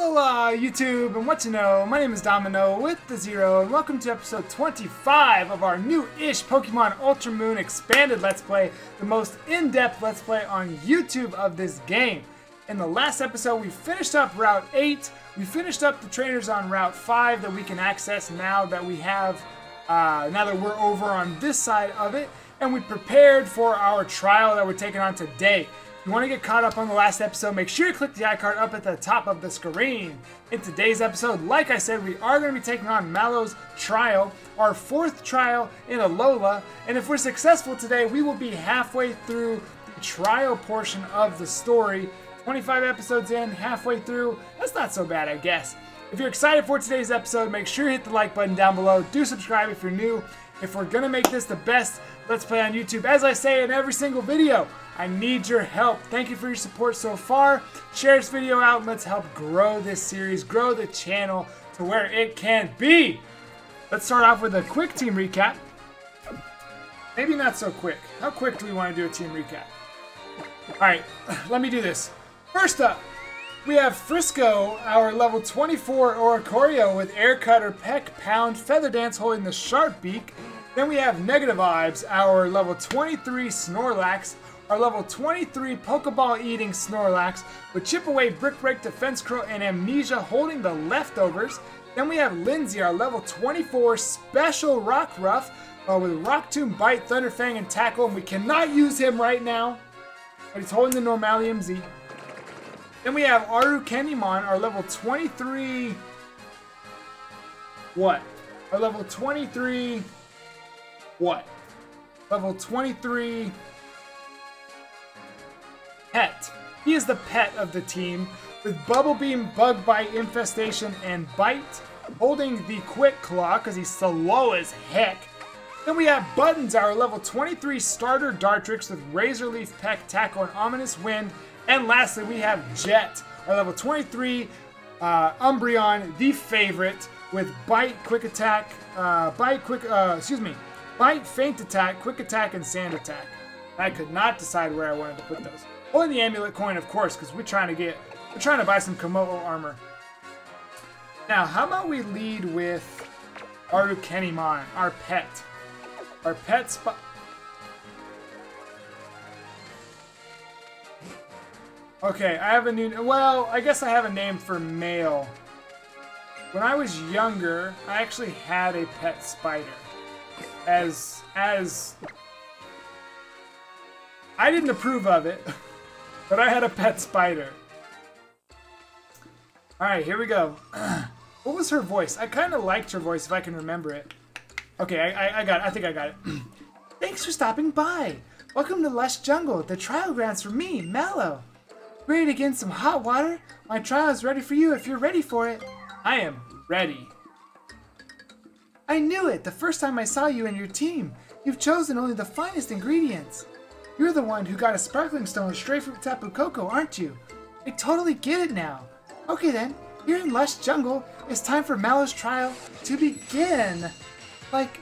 Aloha, YouTube, and what you know. My name is Domino with the Zero, and welcome to episode 25 of our new-ish Pokémon Ultra Moon Expanded Let's Play, the most in-depth Let's Play on YouTube of this game. In the last episode, we finished up Route 8, we finished up the trainers on Route 5 that we can access now that we have, now that we're over on this side of it, and we prepared for our trial that we're taking on today. If you want to get caught up on the last episode, make sure you click the iCard up at the top of the screen. In today's episode, like I said, we are going to be taking on Mallow's trial, our fourth trial in Alola, and if we're successful today, we will be halfway through the trial portion of the story. 25 episodes in, halfway through, that's not so bad, I guess. If you're excited for today's episode, make sure you hit the like button down below. Do subscribe if you're new. If we're going to make this the best Let's Play on YouTube, as I say in every single video, I need your help. Thank you for your support so far. Share this video out and let's help grow this series, grow the channel to where it can be. Let's start off with a quick team recap. Maybe not so quick. How quick do we want to do a team recap? All right, let me do this. First up, we have Frisco, our level 24 Oricorio with Air Cutter, Peck, Pound, Feather Dance holding the Sharp Beak. Then we have Negative Vibes, our level 23 Snorlax, our level 23 Pokeball eating Snorlax with Chip Away, Brick Break, Defense Curl, and Amnesia holding the leftovers. Then we have Lindsay, our level 24 special Rockruff with Rock Tomb, Bite, Thunder Fang, and Tackle. And we cannot use him right now, but he's holding the Normalium Z. Then we have Arukenimon, our level 23. What? Our level 23. What? Level 23. Pet. He is the pet of the team with Bubble Beam, Bug Bite, Infestation, and Bite, holding the Quick Claw because he's slow as heck. Then we have Buttons, our level 23 starter Dartrix with Razor Leaf, Peck, Tackle, and Ominous Wind. And lastly, we have Jet, our level 23 Umbreon, the favorite, with Bite, Quick Attack, Bite, Faint Attack, Quick Attack, and Sand Attack. I could not decide where I wanted to put those. Only the amulet coin, of course, because we're trying to buy some Komodo armor. Now, how about we lead with Arukenimon, our pet. Our pet spot. Okay, I have a new, well, I guess I have a name for male. When I was younger, I actually had a pet spider. I didn't approve of it, but I had a pet spider. All right, here we go. What was her voice? I kind of liked her voice if I can remember it. Okay, I think I got it. Thanks for stopping by. Welcome to Lush Jungle, the trial grounds for me, Mallow. Ready to get some hot water? My trial is ready for you if you're ready for it. I am ready. I knew it the first time I saw you and your team. You've chosen only the finest ingredients. You're the one who got a sparkling stone straight from Tapu Koko, aren't you? I totally get it now. Okay then, here in Lush Jungle, it's time for Mallow's trial to begin. Like,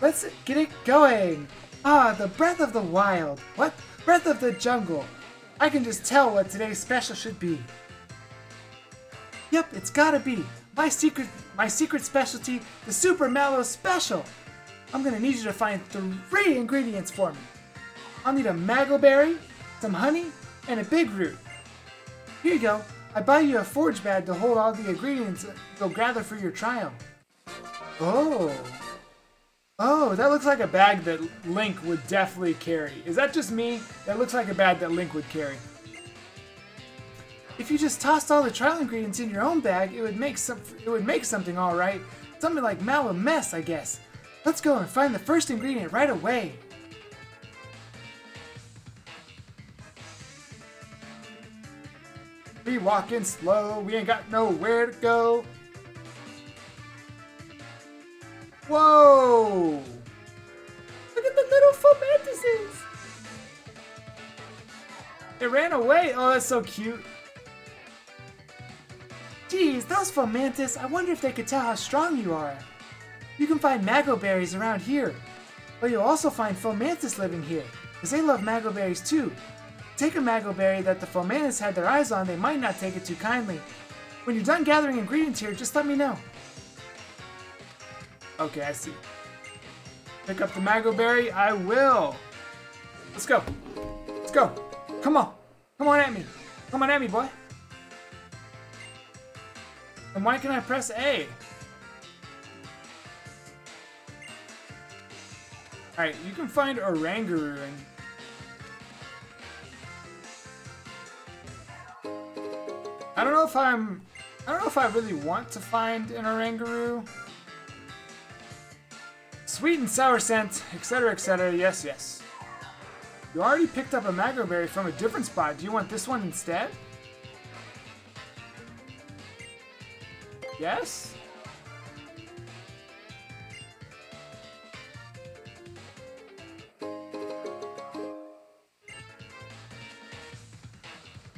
let's get it going. Ah, the breath of the wild. What? Breath of the jungle. I can just tell what today's special should be. Yep, it's gotta be. My secret specialty, the Super Mallow Special. I'm gonna need you to find 3 ingredients for me. I'll need a Maggleberry, some honey, and a big root. Here you go. I buy you a forge bag to hold all the ingredients you'll gather for your trial. Oh. Oh, that looks like a bag that Link would definitely carry. Is that just me? That looks like a bag that Link would carry. If you just tossed all the trial ingredients in your own bag, it would make something all right. Something like Mallow Mess, I guess. Let's go and find the first ingredient right away. We walking slow, we ain't got nowhere to go. Whoa! Look at the little Fomantises! It ran away! Oh, that's so cute. Geez, those Fomantis, I wonder if they could tell how strong you are. You can find Maggleberries around here, but you'll also find Fomantis living here, because they love Maggleberries too. Take a Maggleberry that the Fomantis had their eyes on, they might not take it too kindly. When you're done gathering ingredients here, just let me know. Okay, I see. Pick up the Mago Berry. I will. Let's go. Let's go. Come on. Come on at me. Come on at me, boy. And why can I press A? Alright, you can find Oranguru and... I don't know if I really want to find an Oranguru. Sweet and sour scent, etc, etc, yes, yes. You already picked up a Maggleberry from a different spot. Do you want this one instead? Yes?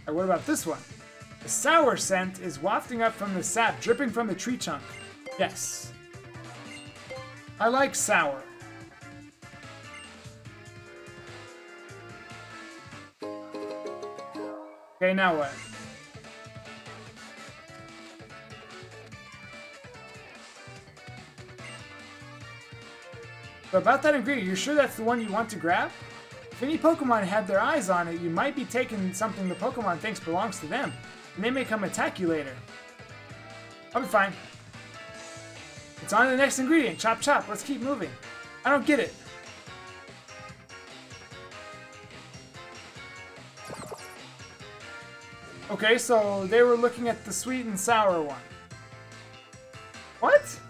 Alright, what about this one? The sour scent is wafting up from the sap, dripping from the tree trunk. Yes. I like sour. Okay, now what? So about that ingredient, you're sure that's the one you want to grab? If any Pokemon had their eyes on it, you might be taking something the Pokemon thinks belongs to them, and they may come attack you later. I'll be fine. It's on to the next ingredient. Chop, chop. Let's keep moving. I don't get it. Okay, so they were looking at the sweet and sour one. What?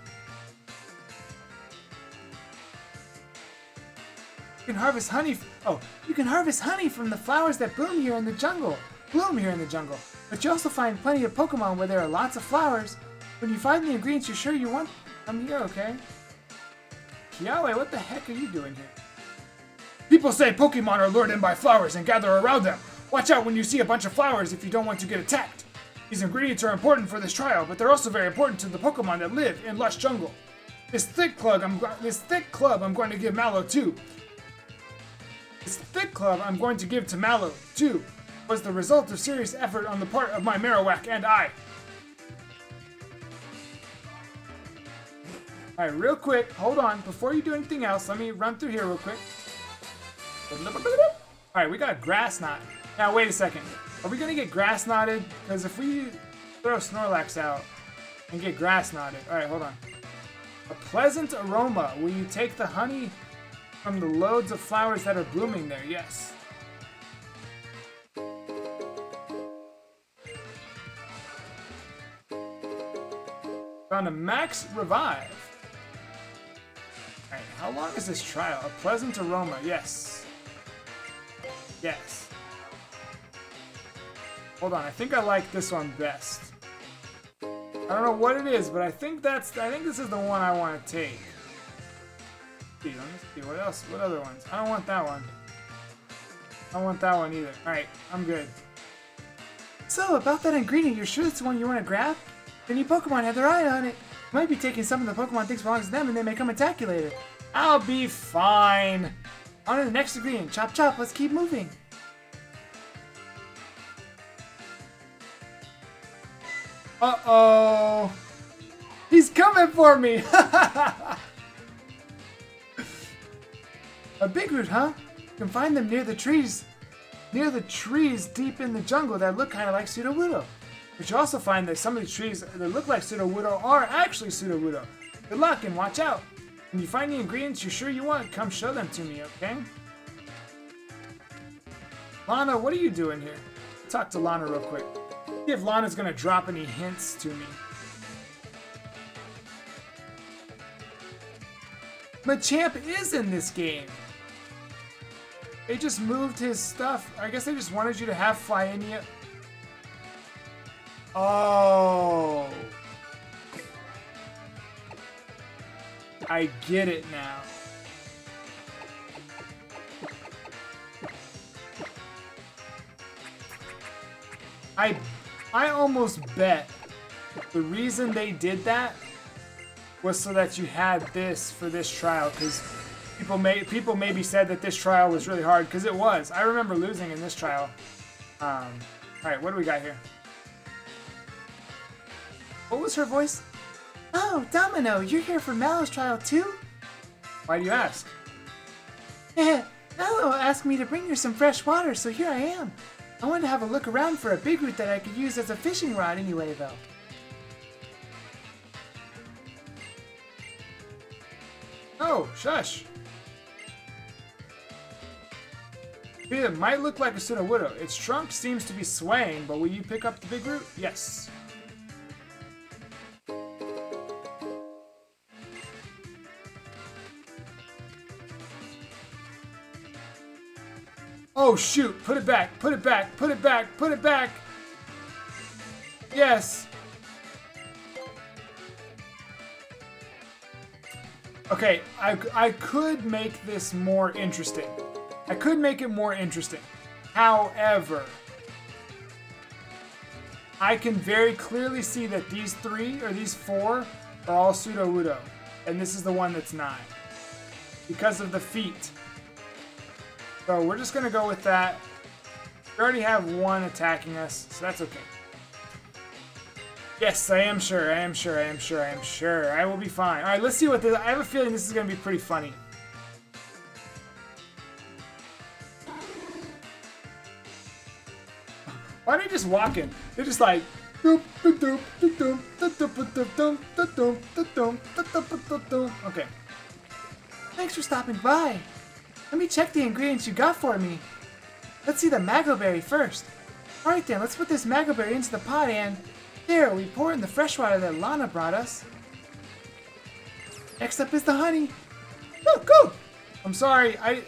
You can harvest honey. Oh, you can harvest honey from the flowers that bloom here in the jungle. But you also find plenty of Pokemon where there are lots of flowers. When you find the ingredients you're sure you want from here, okay? Kiawe, what the heck are you doing here? People say Pokemon are lured in by flowers and gather around them. Watch out when you see a bunch of flowers if you don't want to get attacked. These ingredients are important for this trial, but they're also very important to the Pokemon that live in Lush Jungle. This thick club I'm going to give to Mallow, too, was the result of serious effort on the part of my Marowak and I. Alright, real quick, hold on. Before you do anything else, let me run through here real quick. Alright, we got Grass Knot. Now, wait a second. Are we going to get Grass Knotted? Because if we throw Snorlax out and get Grass Knotted... Alright, hold on. A pleasant aroma. Will you take the honey... from the loads of flowers that are blooming there, yes. Found a max revive. Alright, how long is this trial? A pleasant aroma, yes. Yes. Hold on, I think I like this one best. I don't know what it is, but I think this is the one I want to take. Let me see what else, what other ones. I don't want that one. I don't want that one either. Alright, I'm good. So, about that ingredient, you're sure it's the one you want to grab? Any Pokemon had their eye on it. You might be taking some of the Pokemon thinks belongs to them and they may come attack you later. I'll be fine. On to the next ingredient. Chop, chop, let's keep moving. Uh-oh. He's coming for me. Ha ha ha. A big root, huh? You can find them near the trees deep in the jungle that look kind of like Sudowoodo. But you also find that some of the trees that look like Sudowoodo are actually Sudowoodo. Good luck and watch out. When you find the ingredients you're sure you want, come show them to me, okay? Lana, what are you doing here? Talk to Lana real quick. See if Lana's gonna drop any hints to me. Machamp is in this game. They just moved his stuff. I guess they just wanted you to have Flyinia. Oh. I get it now. I almost bet the reason they did that was so that you had this for this trial, because people maybe said that this trial was really hard, because it was. I remember losing in this trial. All right, what do we got here? What was her voice? Oh, Domino, you're here for Mallow's trial too? Why do you ask? Mallow asked me to bring her some fresh water, so here I am. I wanted to have a look around for a big root that I could use as a fishing rod anyway, though. Oh, shush! It might look like a Sudowoodo. Its trunk seems to be swaying, but will you pick up the big root? Yes. Oh shoot, put it back, put it back, put it back, put it back! Yes! Okay, I could make this more interesting. I could make it more interesting. However, I can very clearly see that these three, or these four, are all Sudowoodo. And this is the one that's not. Because of the feet. So we're just going to go with that. We already have one attacking us, so that's okay. Yes, I am sure. I will be fine. Alright, let's see what this... I have a feeling this is going to be pretty funny. Why are they just walking? They're just like... Okay. Thanks for stopping by. Let me check the ingredients you got for me. Let's see the Maggleberry first. Alright then, let's put this Maggleberry into the pot and... There, we pour in the fresh water that Lana brought us. Next up is the honey. Go, go! I'm sorry, I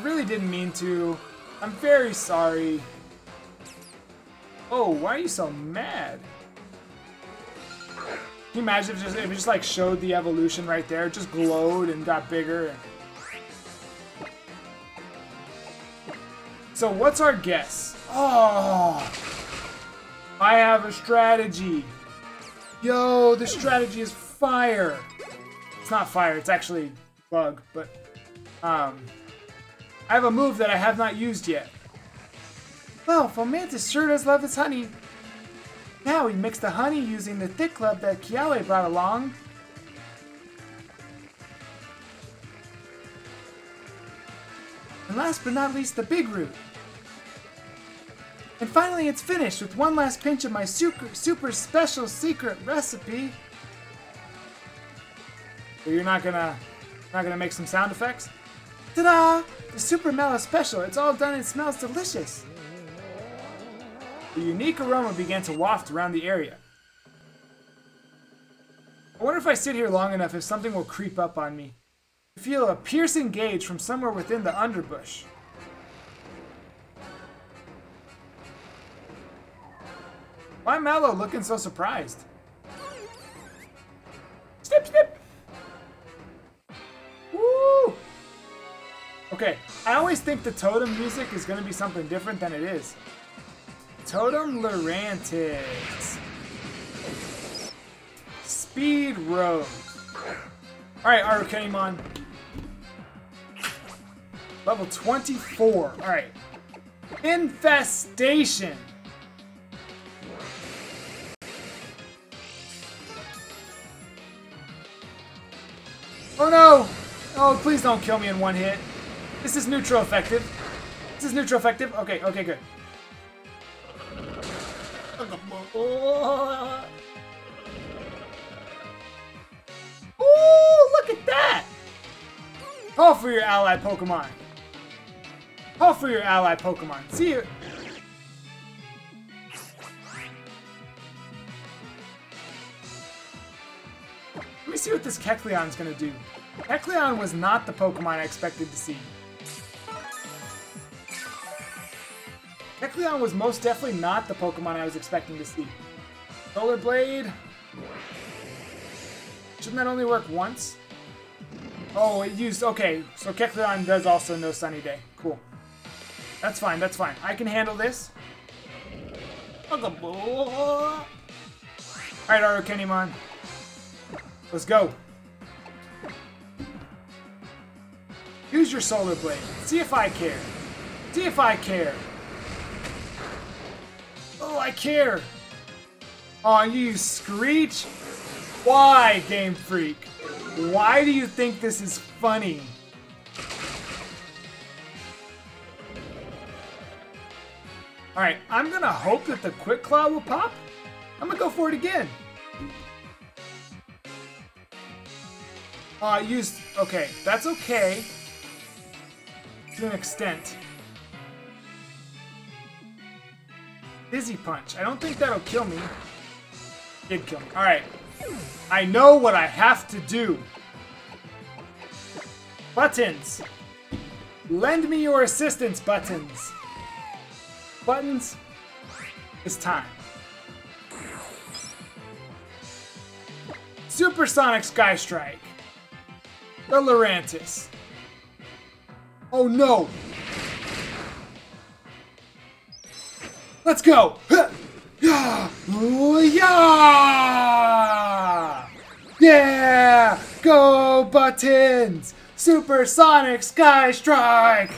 really didn't mean to. I'm very sorry. Oh, why are you so mad? Can you imagine if it just like showed the evolution right there? It just glowed and got bigger. And... So what's our guess? Oh, I have a strategy. Yo, the strategy is fire. It's not fire, it's actually bug, but I have a move that I have not used yet. Well, Fomantis sure does love his honey. Now we mix the honey using the thick club that Kiawe brought along. And last but not least, the big root. And finally, it's finished with one last pinch of my super special secret recipe. So you're not gonna make some sound effects? Ta-da! The Super Mallow Special. It's all done and smells delicious. The unique aroma began to waft around the area. I wonder if I sit here long enough if something will creep up on me. I feel a piercing gauge from somewhere within the underbush. Why Mallow looking so surprised? Snip, snip! Woo! Okay, I always think the totem music is going to be something different than it is. Totem Lurantis. Speed Rose. Alright, Arukenimon. Level 24. Alright. Infestation. Oh no! Oh, please don't kill me in one hit. This is neutral effective. Okay, okay, good. Ooh, look at that! Call for your ally Pokemon. See you. Let me see what this Kecleon's gonna do. Kecleon was not the Pokemon I expected to see. Kecleon was most definitely not the Pokemon I was expecting to see. Solar Blade. Shouldn't that only work once? Oh, it used... Okay, so Kecleon does also know Sunny Day. Cool. That's fine, I can handle this. Alright, Arukenimon. Let's go. Use your Solar Blade. See if I care. Oh, I care. on you, Screech! Why, Game Freak? Why do you think this is funny? Alright, I'm gonna hope that the Quick Claw will pop. I'm gonna go for it again. I used... Okay, that's okay. To an extent. Dizzy Punch. I don't think that'll kill me. Did kill me. Alright. I know what I have to do. Buttons. Lend me your assistance, Buttons. Buttons, it's time. Supersonic Sky Strike. The Lurantis. Oh no! Let's go! Yeah! Go Buttons! Supersonic Sky Strike!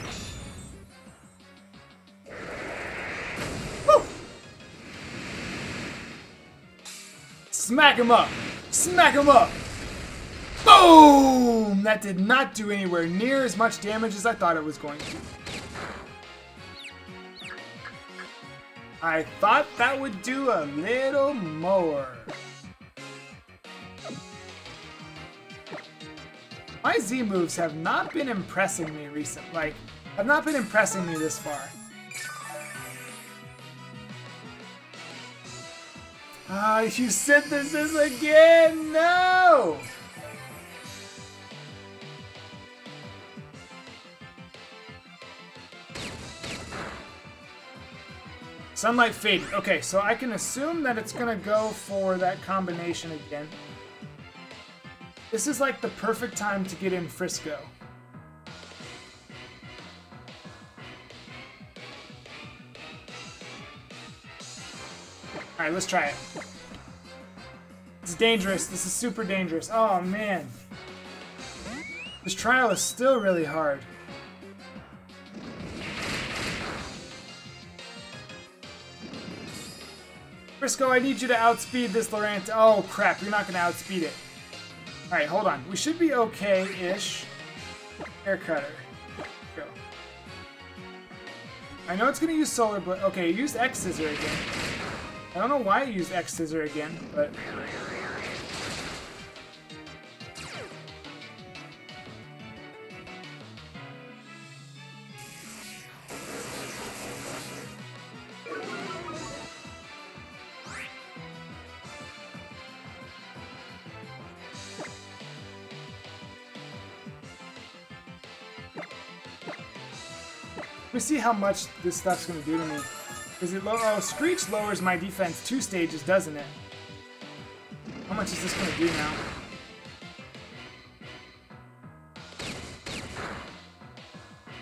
Smack him up! Smack him up! Boom! That did not do anywhere near as much damage as I thought it was going to. I thought that would do a little more. My Z moves have not been impressing me recently. Like, have not been impressing me this far. Ah, you synthesis again? No! Sunlight Faded. Okay, so I can assume that it's gonna go for that combination again. This is like the perfect time to get in Frisco. Alright, let's try it. It's dangerous. This is super dangerous. Oh, man. This trial is still really hard. Frisco, I need you to outspeed this Lorant. Oh, crap. You're not going to outspeed it. Alright, hold on. We should be okay-ish. Hair Cutter. Go. I know it's going to use Solar Blade. Okay, use X Scissor again. I don't know why I used X Scissor again, but... Let me see how much this stuff's gonna do to me. Is it low? Oh, Screech lowers my defense 2 stages, doesn't it? How much is this going to do now?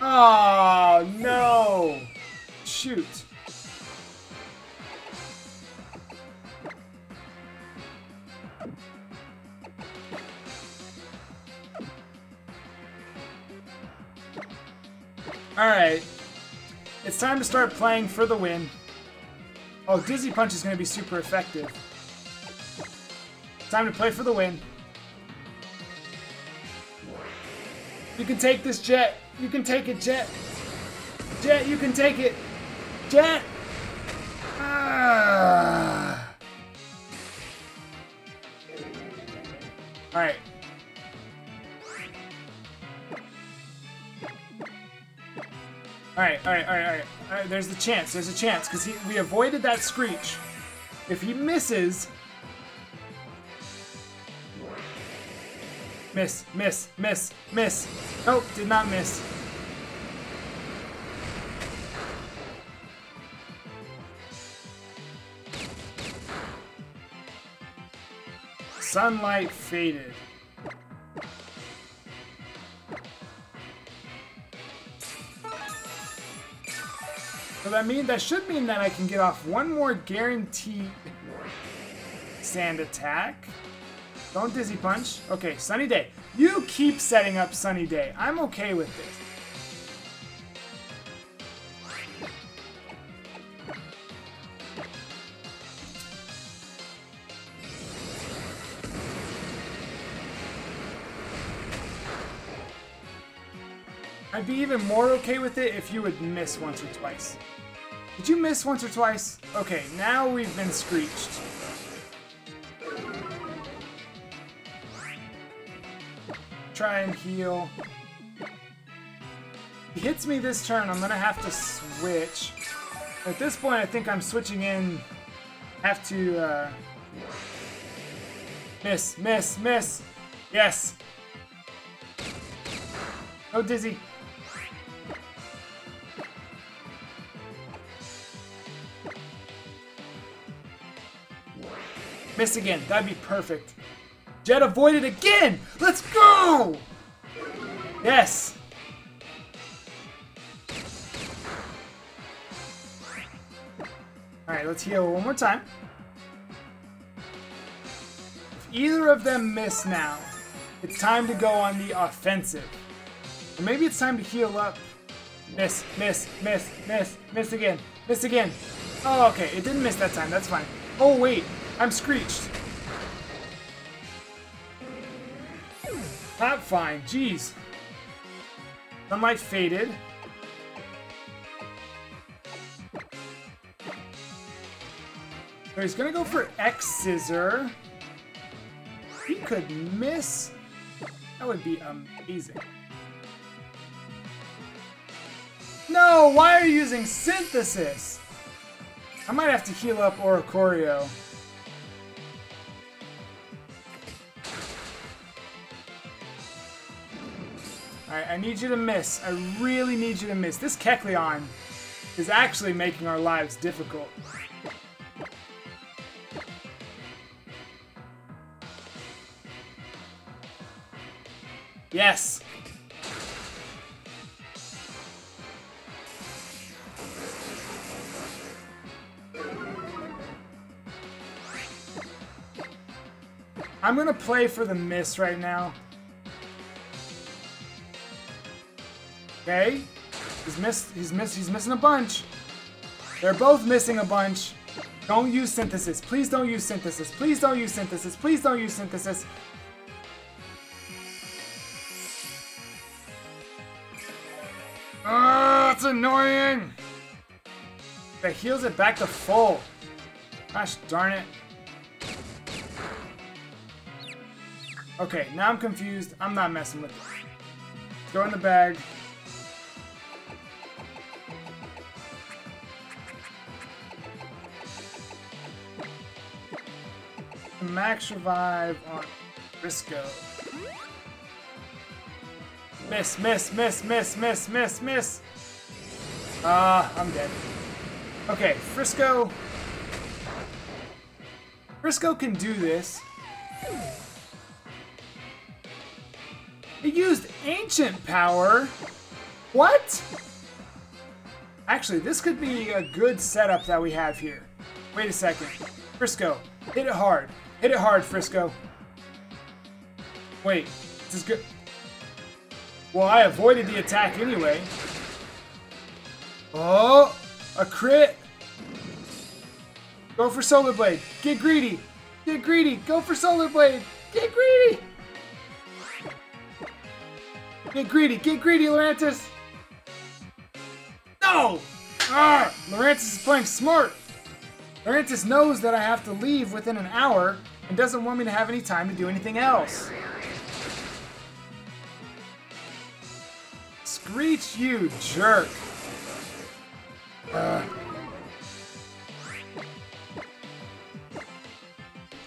Oh, no! Shoot. Alright. It's time to start playing for the win. Oh, Dizzy Punch is going to be super effective. Time to play for the win. You can take this, Jet. You can take it, Jet. Jet, you can take it. Jet! Ah. Alright. Alright, there's a chance, because we avoided that Screech. If he misses... Miss. Nope, did not miss. Sunlight Faded. So that should mean that I can get off one more guaranteed sand attack. Don't Dizzy Punch. Okay, Sunny Day. You keep setting up Sunny Day. I'm okay with this. I'd be even more okay with it if you would miss once or twice. Did you miss once or twice? Okay, now we've been screeched. Try and heal. If he hits me this turn, I'm gonna have to switch. At this point, I think I'm switching in. Have to, miss, miss, miss. Yes. Oh, dizzy. Miss again. That'd be perfect. Jet avoided again! Let's go! Yes! Alright, let's heal one more time. If either of them miss now, it's time to go on the offensive. Or maybe it's time to heal up. Miss, miss, miss, miss, miss again, miss again. Oh, okay, it didn't miss that time, that's fine. Oh, wait, I'm screeched. Not fine, jeez. Sunlight faded. So he's gonna go for X Scissor. He could miss. That would be amazing. No, why are you using Synthesis? I might have to heal up Oricorio. Alright, I need you to miss. I really need you to miss. This Kecleon is actually making our lives difficult. Yes! I'm gonna play for the miss right now. Okay, he's missing a bunch. They're both missing a bunch. Don't use synthesis. Please don't use synthesis. Please don't use synthesis. Please don't use synthesis. Ah, it's annoying. That heals it back to full. Gosh darn it. Okay, now I'm confused. I'm not messing with it. Let's go in the bag. Max revive on Frisco. Miss, miss, miss, miss, miss, miss, miss. Ah, I'm dead. Okay, Frisco. Frisco can do this. It used Ancient Power. What? Actually, this could be a good setup that we have here. Wait a second. Frisco, hit it hard. Hit it hard, Frisco. Wait, this is good. Well, I avoided the attack anyway. Oh, a crit. Go for Solar Blade. Get greedy. Get greedy. Go for Solar Blade. Get greedy. Get greedy. Get greedy, Lurantis. No. Ah, Lurantis is playing smart. Lurantis knows that I have to leave within an hour and doesn't want me to have any time to do anything else. Screech, you jerk.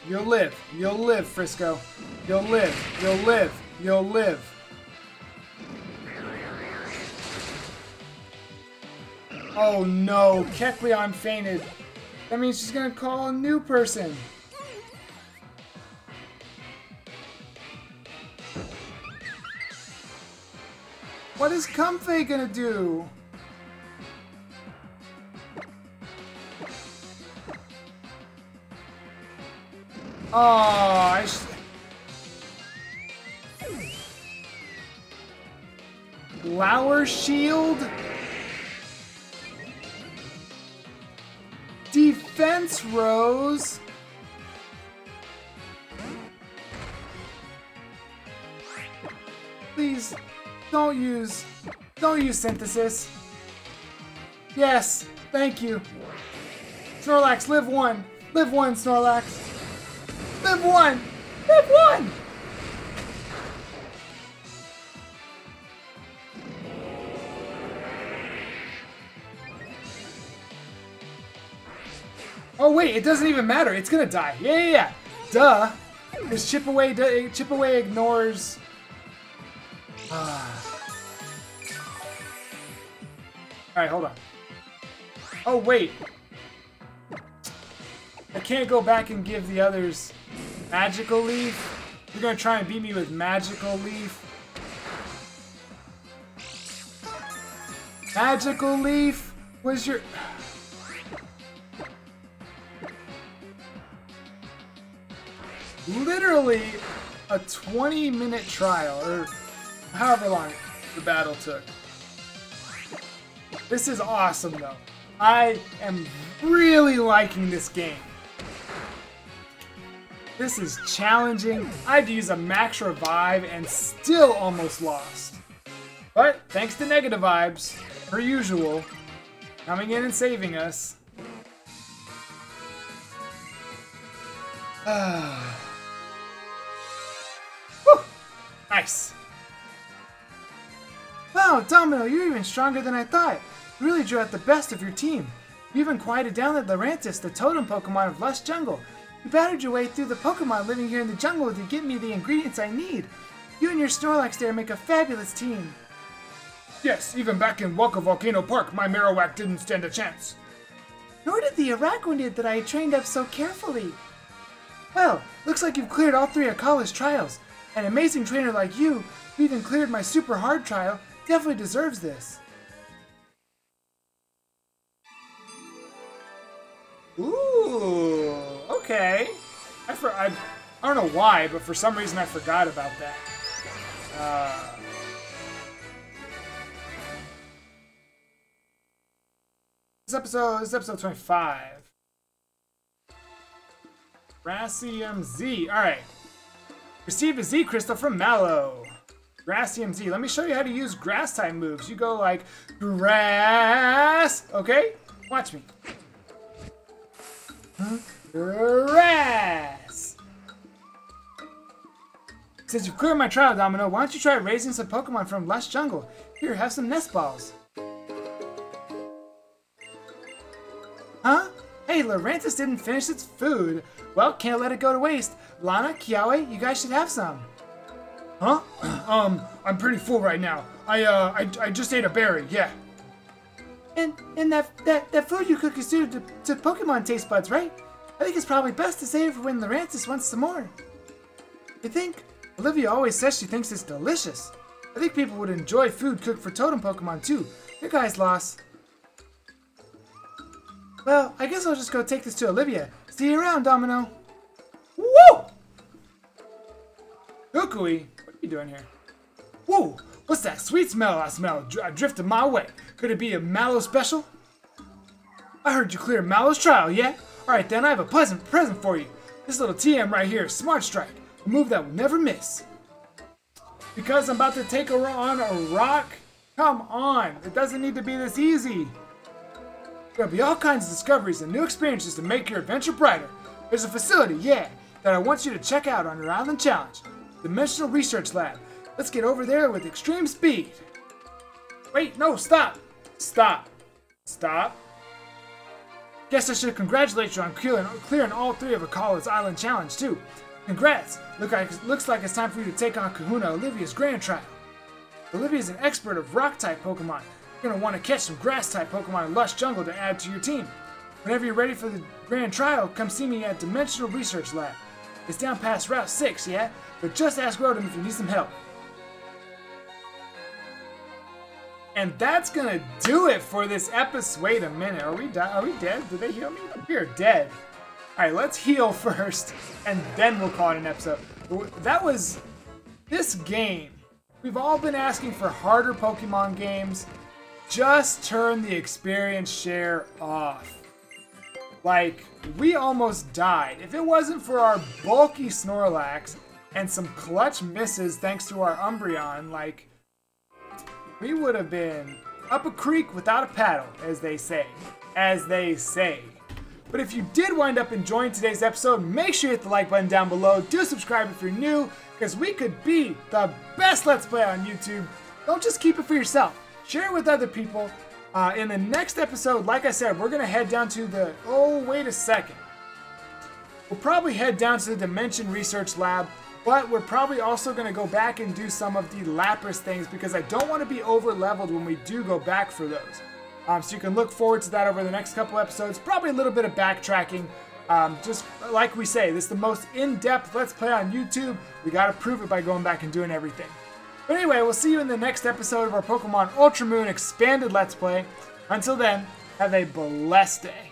You'll live. You'll live, Frisco. You'll live. You'll live. You'll live. Oh no, Kecleon fainted. That means she's gonna call a new person. What is Comfey gonna do? Oh, I Lower Shield? Defense Rose. Please don't use Don't use synthesis. Yes, thank you. Snorlax, live one. Live one, Snorlax. Live one! Live one! Oh wait, it doesn't even matter. It's gonna die. Yeah, yeah, yeah. Duh. Because Chip Away ignores... Alright, hold on. Oh wait. I can't go back and give the others Magical Leaf. You're gonna try and beat me with Magical Leaf. Magical Leaf was your... Literally a 20-minute trial, or however long the battle took. This is awesome, though. I am really liking this game. This is challenging. I had to use a max revive and still almost lost. But thanks to Negative Vibes, per usual, coming in and saving us. Whew. Nice. Wow, Domino, you're even stronger than I thought. You really drew out the best of your team. You even quieted down at Lurantis, the totem Pokemon of Lush Jungle. You battered your way through the Pokemon living here in the jungle to get me the ingredients I need. You and your Snorlax there make a fabulous team. Yes, even back in Wela Volcano Park, my Marowak didn't stand a chance. Nor did the Araquanid that I trained up so carefully. Well, looks like you've cleared all three of college trials. An amazing trainer like you, who even cleared my super hard trial, definitely deserves this. Ooh, okay. I don't know why, but for some reason I forgot about that. This is episode 25. Grassium Z. Alright. Received a Z crystal from Mallow. Grassium Z. Let me show you how to use grass type moves. You go like grass. Okay? Watch me. Grass. Since you've cleared my trial, Domino, why don't you try raising some Pokemon from Lush Jungle? Here, have some nest balls. Huh? Hey, Lurantis didn't finish its food. Well, can't let it go to waste. Lana, Kiawe, you guys should have some. Huh? I'm pretty full right now. I just ate a berry, yeah. And that food you cook is suited to Pokemon taste buds, right? I think it's probably best to save it for when Lurantis wants some more. You think? Olivia always says she thinks it's delicious. I think people would enjoy food cooked for totem Pokemon too. Your guys' loss. Well, I guess I'll just go take this to Olivia. See you around, Domino. Woo! Kukui, what are you doing here? Whoa! What's that sweet smell I smell? I drifted my way. Could it be a Mallow special? I heard you clear Mallow's trial, yeah? Alright then, I have a pleasant present for you. This little TM right here, Smart Strike. A move that will never miss. Because I'm about to take on a rock? Come on, it doesn't need to be this easy. There'll be all kinds of discoveries and new experiences to make your adventure brighter. There's a facility, yeah, that I want you to check out on your island challenge. Dimensional Research Lab. Let's get over there with extreme speed. Wait, no, stop. Stop. Stop. Guess I should congratulate you on clearing all three of Akala's island challenge, too. Congrats. Looks like it's time for you to take on Kahuna Olivia's grand trial. Olivia's an expert of rock-type Pokemon. You're going to want to catch some grass-type Pokemon in Lush Jungle to add to your team. Whenever you're ready for the grand trial, come see me at Dimensional Research Lab. It's down past Route 6, yeah? But just ask Rotom if you need some help. And that's going to do it for this episode. Wait a minute. Are we dead? Did they heal me? We are dead. All right, let's heal first, and then we'll call it an episode. That was this game. We've all been asking for harder Pokemon games. Just turn the experience share off. Like, we almost died. If it wasn't for our bulky Snorlax and some clutch misses thanks to our Umbreon, like, we would have been up a creek without a paddle, as they say. But if you did wind up enjoying today's episode, make sure you hit the like button down below. Do subscribe if you're new, because we could be the best Let's Play on YouTube. Don't just keep it for yourself. Share it with other people. In the next episode, like I said, we're going to head down to the... Oh, wait a second. We'll probably head down to the Dimension Research Lab, but we're probably also going to go back and do some of the Lapras things, because I don't want to be over-leveled when we do go back for those. So you can look forward to that over the next couple episodes. Probably a little bit of backtracking. Just like we say, this is the most in-depth Let's Play on YouTube. We got to prove it by going back and doing everything. But anyway, we'll see you in the next episode of our Pokemon Ultra Moon Expanded Let's Play. Until then, have a blessed day.